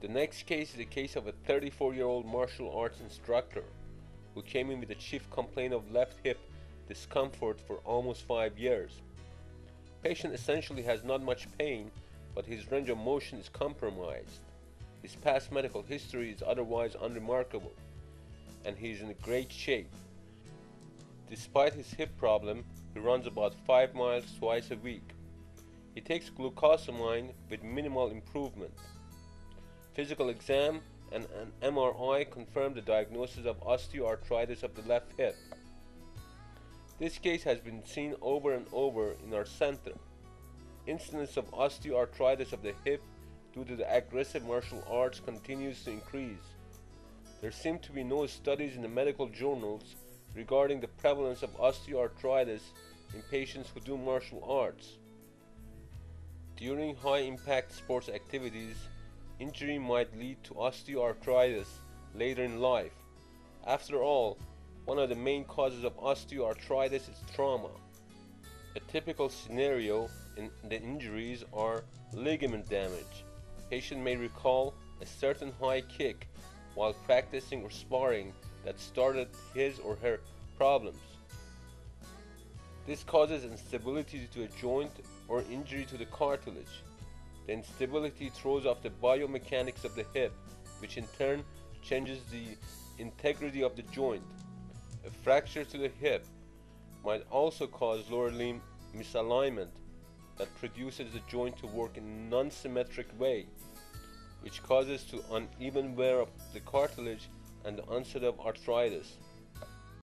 The next case is the case of a 34-year-old martial arts instructor who came in with a chief complaint of left hip discomfort for almost 5 years. Patient essentially has not much pain, but his range of motion is compromised. His past medical history is otherwise unremarkable, and he is in great shape. Despite his hip problem, he runs about 5 miles twice a week. He takes glucosamine with minimal improvement. Physical exam and an MRI confirmed the diagnosis of osteoarthritis of the left hip. This case has been seen over and over in our center. Incidence of osteoarthritis of the hip due to the aggressive martial arts continues to increase. There seem to be no studies in the medical journals regarding the prevalence of osteoarthritis in patients who do martial arts. During high-impact sports activities, injury might lead to osteoarthritis later in life. After all, one of the main causes of osteoarthritis is trauma. A typical scenario in the injuries are ligament damage. Patient may recall a certain high kick while practicing or sparring that started his or her problems. This causes instability to a joint or injury to the cartilage. The instability throws off the biomechanics of the hip, which in turn changes the integrity of the joint. A fracture to the hip might also cause lower limb misalignment that produces the joint to work in a non-symmetric way, which causes to uneven wear of the cartilage and the onset of arthritis.